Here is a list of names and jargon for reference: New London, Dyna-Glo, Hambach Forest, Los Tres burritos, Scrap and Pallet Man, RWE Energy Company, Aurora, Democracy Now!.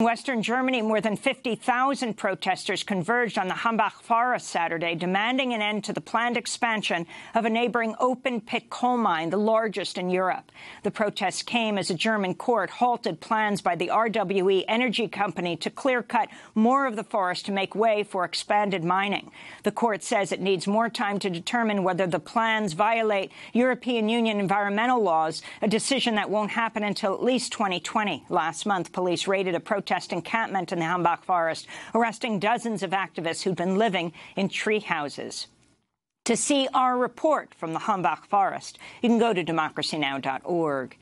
In Western Germany, more than 50,000 protesters converged on the Hambach Forest Saturday, demanding an end to the planned expansion of a neighboring open-pit coal mine, the largest in Europe. The protests came as a German court halted plans by the RWE Energy Company to clear-cut more of the forest to make way for expanded mining. The court says it needs more time to determine whether the plans violate European Union environmental laws, a decision that won't happen until at least 2020. Last month, police raided a protest encampment in the Hambach Forest, arresting dozens of activists who'd been living in tree houses. To see our report from the Hambach Forest, you can go to democracynow.org.